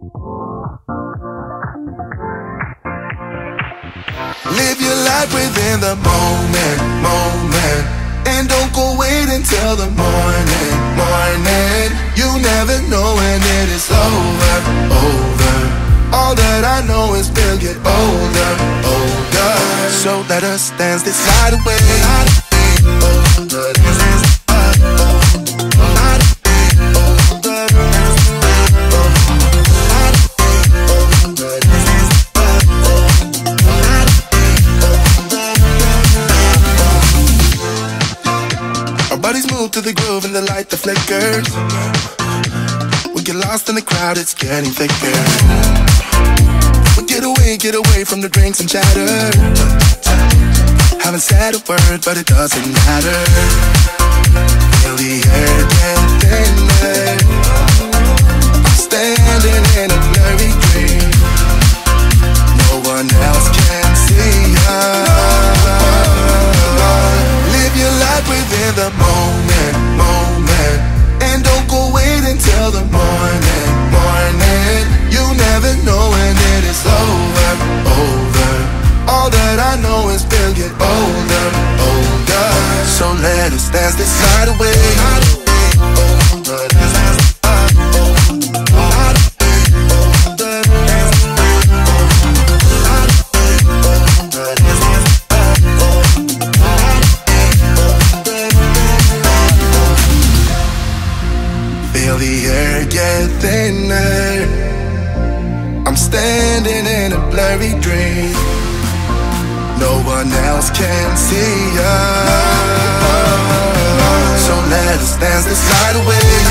Live your life within the moment, and don't go wait until the morning. You never know when it is over. All that I know is we'll get older. So let us dance this night away. To the groove and the light that flickers. We get lost in the crowd, it's getting thicker. We get away from the drinks and chatter. Haven't said a word, but it doesn't matter. Feel the air get thinner. Standing in a blurry dream. No one else can see us. Live your life within the moment, and don't go wait until the morning. You never know when it is over. All that I know is we'll get older. So let us dance this night away. I'm standing in a blurry dream. No one else can see us. So let us dance this night away.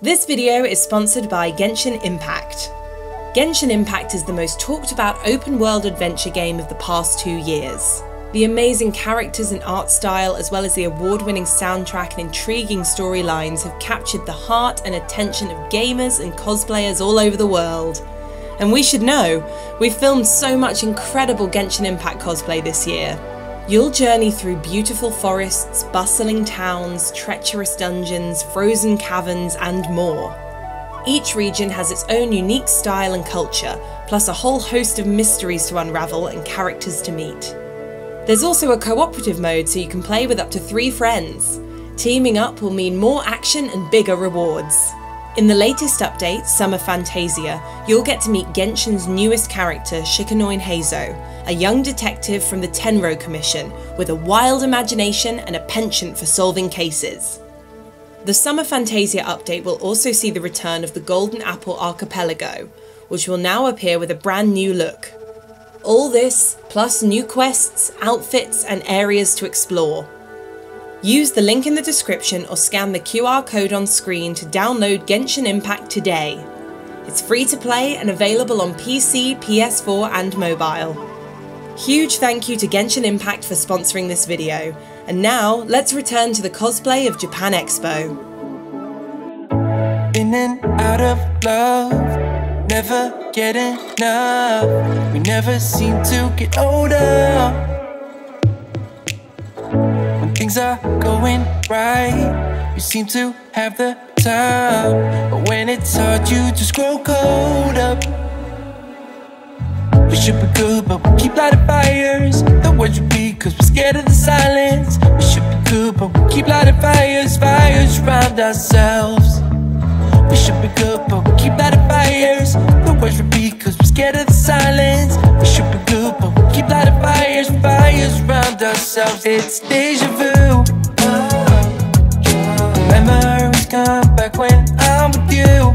This video is sponsored by Genshin Impact. Genshin Impact is the most talked about open world adventure game of the past 2 years. The amazing characters and art style, as well as the award-winning soundtrack and intriguing storylines, have captured the heart and attention of gamers and cosplayers all over the world. And we should know, we've filmed so much incredible Genshin Impact cosplay this year. You'll journey through beautiful forests, bustling towns, treacherous dungeons, frozen caverns, and more. Each region has its own unique style and culture, plus a whole host of mysteries to unravel and characters to meet. There's also a cooperative mode, so you can play with up to 3 friends. Teaming up will mean more action and bigger rewards. In the latest update, Summer Fantasia, you'll get to meet Genshin's newest character, Shikanoin Heizou, a young detective from the Tenrou Commission, with a wild imagination and a penchant for solving cases. The Summer Fantasia update will also see the return of the Golden Apple Archipelago, which will now appear with a brand new look. All this, plus new quests, outfits, and areas to explore. Use the link in the description or scan the QR code on screen to download Genshin Impact today. It's free to play and available on PC, PS4 and mobile. Huge thank you to Genshin Impact for sponsoring this video. And now, let's return to the cosplay of Japan Expo. In and out of love, never get enough. We never seem to get older. Things are going right, you seem to have the time, but when it's hard you just grow cold up. We should be good, but we keep lighting fires. The words repeat cause we're scared of the silence. We should be good, but we keep lighting fires around ourselves. We should be good, but we keep lighting fires. The words repeat cause we're scared of the silence. We should be good, but we keep lighting fires around ourselves. It's deja vu. Memories come back when I'm with you.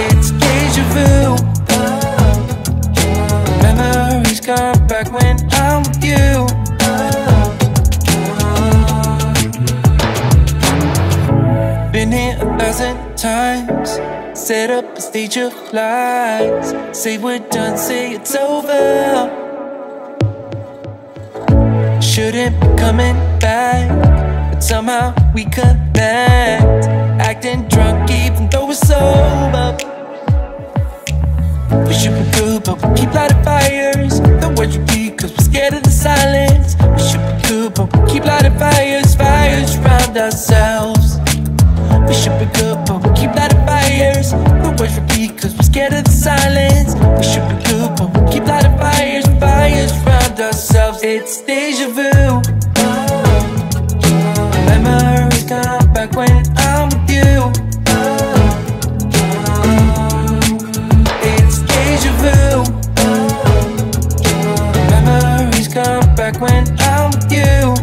It's deja vu. Memories come back when I'm with you. 1,000 times. Set up a stage of lies. Say we're done, say it's over. Shouldn't be coming back, but somehow we connect. Acting drunk even though we're sober. We should be good, but we keep lighting fires. The words repeat cause we're scared of the silence. We should be good, but we keep lighting fires. Fires around ourselves. We should be good, but we keep lighting fires. The words repeat cause we're scared of the silence. We should be good, but we keep lighting fires. Fires around ourselves. It's deja vu. Memories come back when I'm with you. It's deja vu. Memories come back when I'm with you.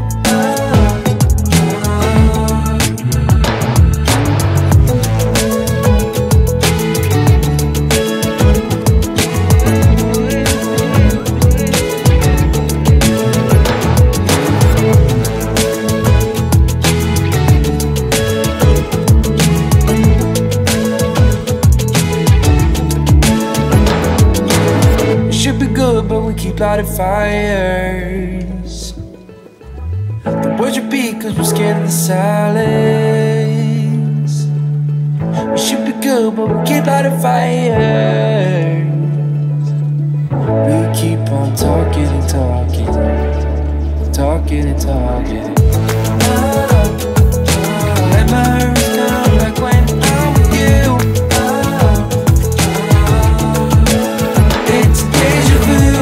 Lighting fires. The words repeat cause we're scared of the silence. We should be good but we keep lighting fires. We keep on talking and talking, talking and talking. Memories come back when I'm with you. It's deja vu.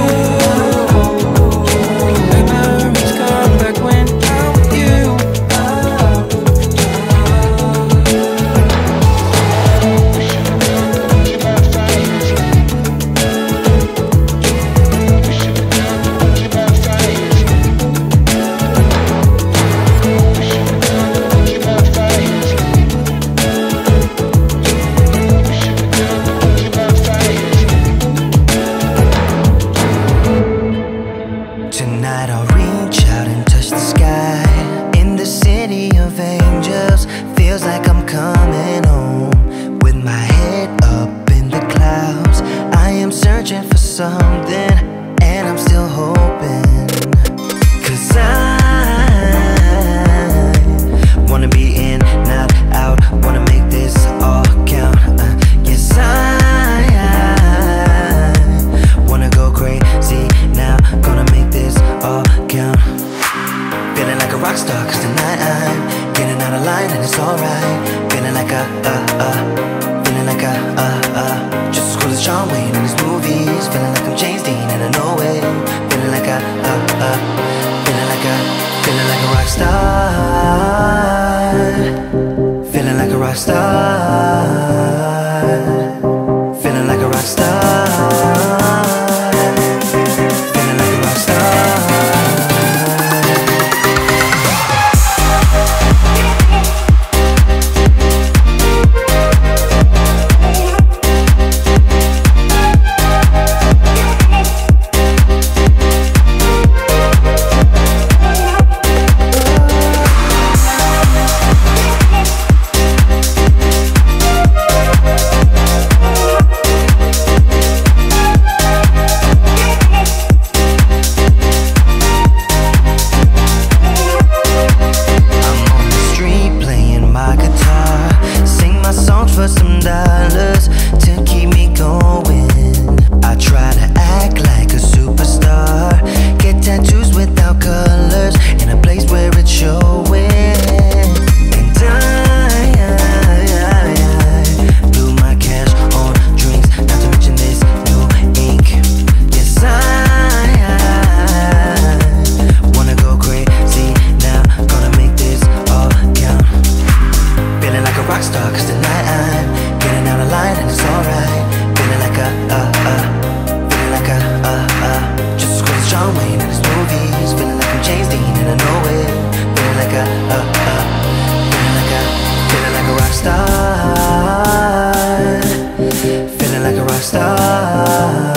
Feeling like a rock star.